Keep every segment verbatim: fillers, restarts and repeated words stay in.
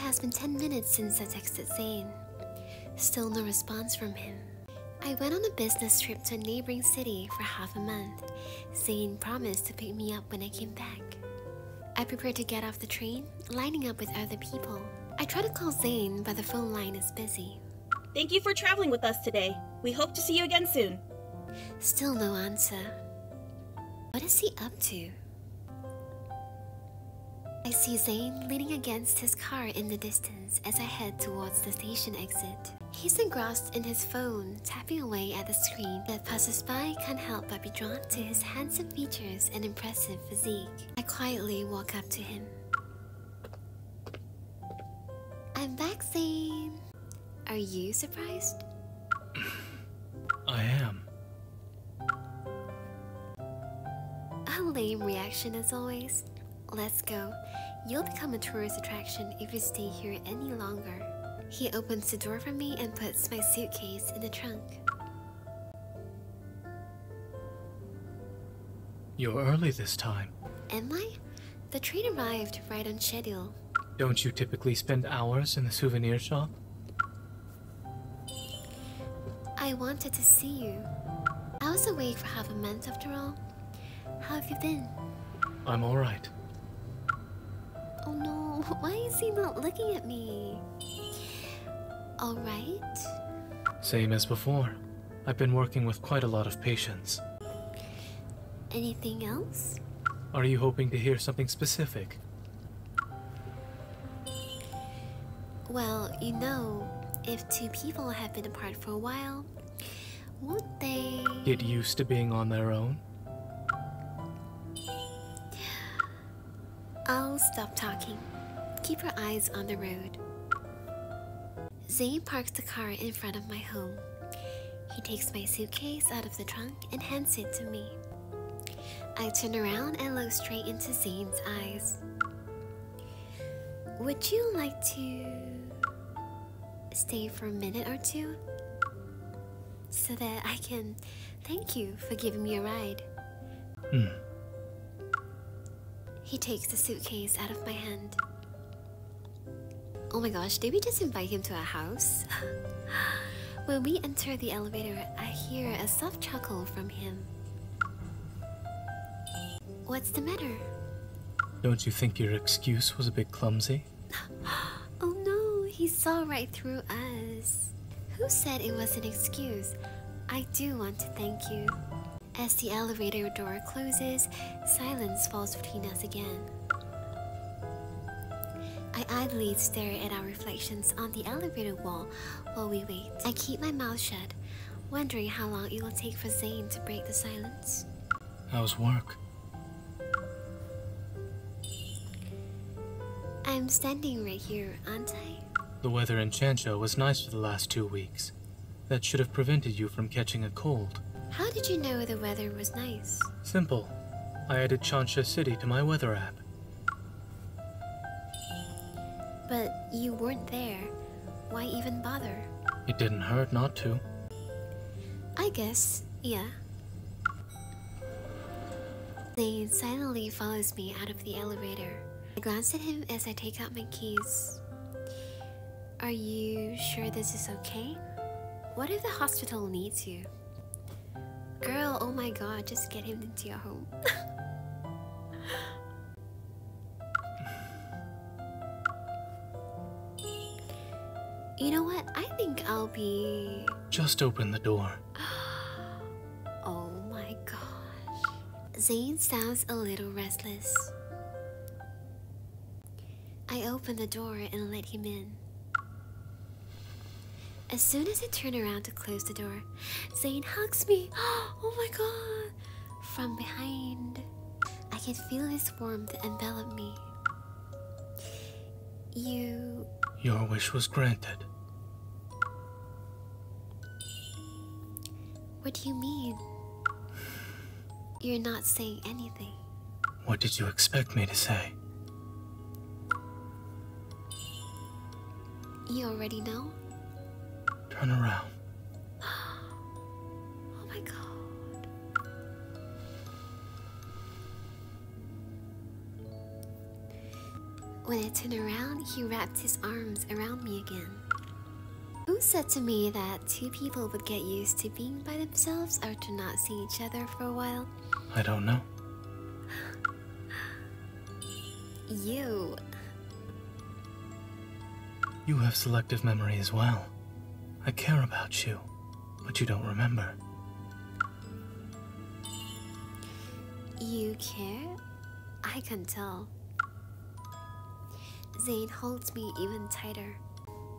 has been ten minutes since I texted Zayne. Still no response from him. I went on a business trip to a neighboring city for half a month. Zayne promised to pick me up when I came back. I prepared to get off the train, lining up with other people. I try to call Zayne, but the phone line is busy. Thank you for traveling with us today. We hope to see you again soon. Still no answer. What is he up to? I see Zayne leaning against his car in the distance as I head towards the station exit. He's engrossed in his phone, tapping away at the screen that passers-by can't help but be drawn to his handsome features and impressive physique. I quietly walk up to him. I'm back, Zayne. Are you surprised? I am. A lame reaction as always. Let's go. You'll become a tourist attraction if you stay here any longer. He opens the door for me and puts my suitcase in the trunk. You're early this time. Am I? The train arrived right on schedule. Don't you typically spend hours in the souvenir shop? I wanted to see you. I was away for half a month after all. How have you been? I'm alright. Oh no, why is he not looking at me? Alright? Same as before. I've been working with quite a lot of patients. Anything else? Are you hoping to hear something specific? Well, you know, if two people have been apart for a while, won't they get used to being on their own? I'll stop talking. Keep your eyes on the road. Zayne parks the car in front of my home. He takes my suitcase out of the trunk and hands it to me. I turn around and look straight into Zayne's eyes. Would you like to stay for a minute or two? So that I can thank you for giving me a ride. Hmm. He takes the suitcase out of my hand. Oh my gosh, did we just invite him to our house? When we enter the elevator, I hear a soft chuckle from him. What's the matter? Don't you think your excuse was a bit clumsy? Oh no, he saw right through us. Who said it was an excuse? I do want to thank you. As the elevator door closes, silence falls between us again. I idly stare at our reflections on the elevator wall while we wait. I keep my mouth shut, wondering how long it will take for Zayne to break the silence. How's work? I'm standing right here, aren't I? The weather in Changsha was nice for the last two weeks. That should have prevented you from catching a cold. How did you know the weather was nice? Simple. I added Changsha City to my weather app. But you weren't there. Why even bother? It didn't hurt not to. I guess, yeah. Zayne silently follows me out of the elevator. I glance at him as I take out my keys. Are you sure this is okay? What if the hospital needs you? Girl, oh my god, just get him into your home. You know what? I think I'll be... Just open the door. Oh my gosh. Zayne sounds a little restless. I open the door and let him in. As soon as I turn around to close the door, Zayne hugs me. Oh my god! From behind, I can feel his warmth envelop me. You... Your wish was granted. What do you mean? You're not saying anything. What did you expect me to say? You already know? Turn around. Oh my god. When I turned around, he wrapped his arms around me again. Who said to me that two people would get used to being by themselves after not seeing each other for a while? I don't know. You... You have selective memory as well. I care about you, but you don't remember. You care? I can tell. Zayne holds me even tighter.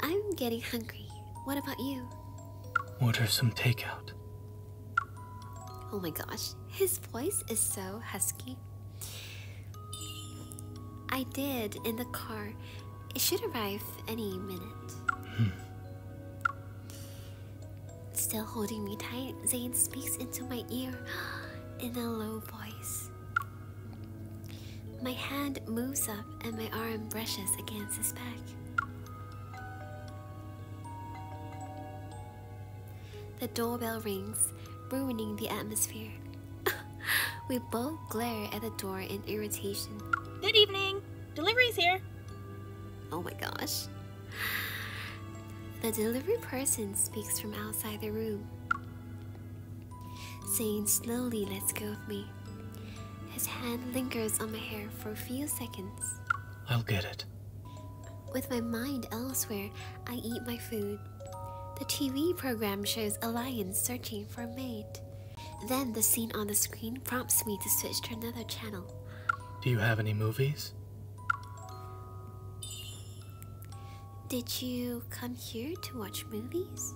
I'm getting hungry. What about you? Order some takeout. Oh my gosh, his voice is so husky. I did, in the car. It should arrive any minute. Hmm. Still holding me tight, Zayne speaks into my ear in a low voice. My hand moves up and my arm brushes against his back. The doorbell rings, ruining the atmosphere. We both glare at the door in irritation. Good evening! Delivery's here! Oh my gosh. The delivery person speaks from outside the room. Zayne slowly lets go of me. His hand lingers on my hair for a few seconds. I'll get it. With my mind elsewhere, I eat my food. The T V program shows a lion searching for a mate. Then the scene on the screen prompts me to switch to another channel. Do you have any movies? Did you come here to watch movies?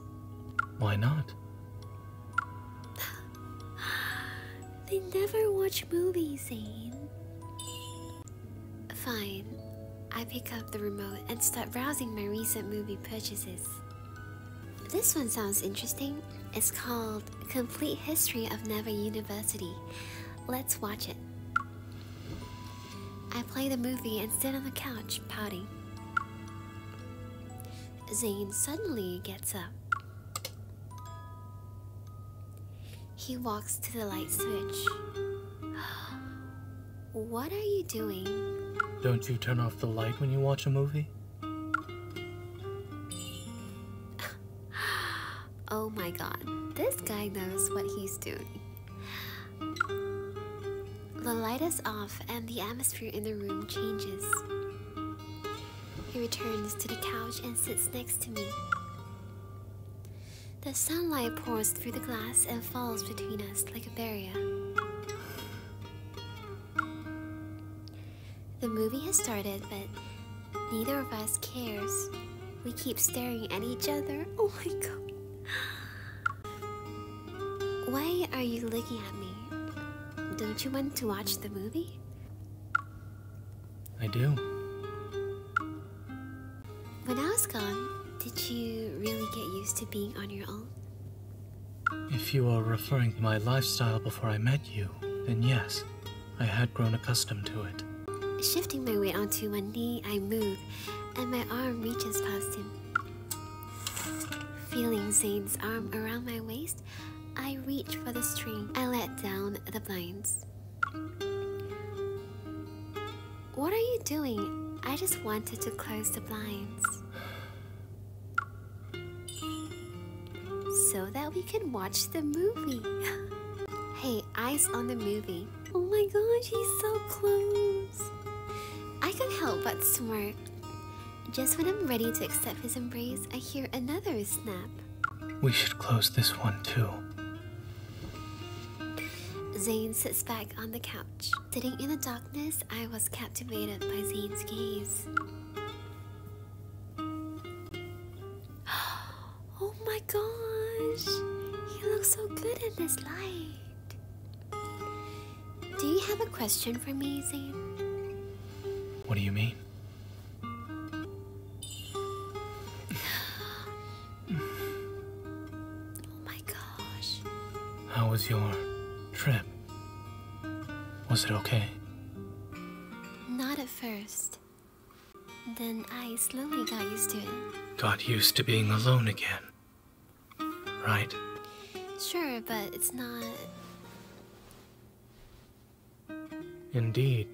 Why not? They never watch movies, Zayne. Fine. I pick up the remote and start browsing my recent movie purchases. This one sounds interesting. It's called Complete History of Neva University. Let's watch it. I play the movie and sit on the couch, pouting. Zayne suddenly gets up. He walks to the light switch. What are you doing? Don't you turn off the light when you watch a movie? Oh my god, this guy knows what he's doing. The light is off and the atmosphere in the room changes. He returns to the couch and sits next to me. The sunlight pours through the glass and falls between us like a barrier. The movie has started, but neither of us cares. We keep staring at each other. Oh my god. Why are you looking at me? Don't you want to watch the movie? I do. When I was gone, did you really get used to being on your own? If you are referring to my lifestyle before I met you, then yes, I had grown accustomed to it. Shifting my weight onto one knee, I move, and my arm reaches past him. Feeling Zayne's arm around my waist, I reach for the string. I let down the blinds. What are you doing? I just wanted to close the blinds. So that we can watch the movie. Hey, eyes on the movie. Oh my gosh, he's so close. I can't help but smirk. Just when I'm ready to accept his embrace, I hear another snap. We should close this one too. Zayne sits back on the couch. Sitting in the darkness, I was captivated by Zayne's gaze. Oh my gosh! He looks so good in this light. Do you have a question for me, Zayne? What do you mean? Oh my gosh. How was your trip? Was it okay? Not at first. Then I slowly got used to it. Got used to being alone again, right? Sure, but it's not... Indeed,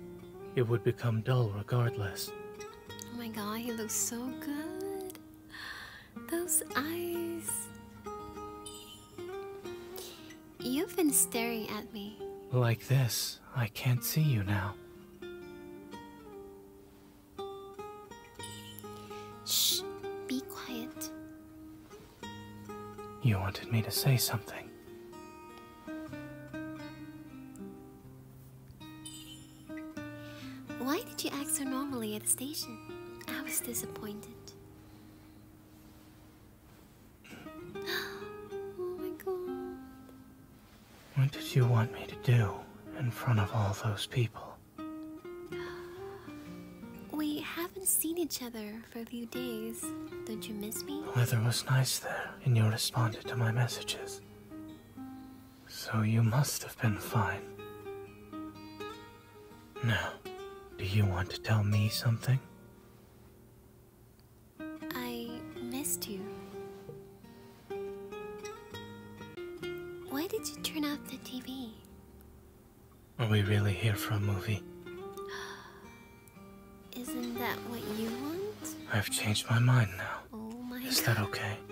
it would become dull regardless. Oh my god, he looks so good. Those eyes. You've been staring at me. Like this, I can't see you now. Shh, be quiet. You wanted me to say something. Why did you act so normally at the station? I was disappointed. What did you want me to do in front of all those people? We haven't seen each other for a few days. Don't you miss me? The weather was nice there, and you responded to my messages. So you must have been fine. Now, do you want to tell me something? I missed you. Why did you turn off the T V? Are we really here for a movie? Isn't that what you want? I've changed my mind now. Oh my god. Is that okay?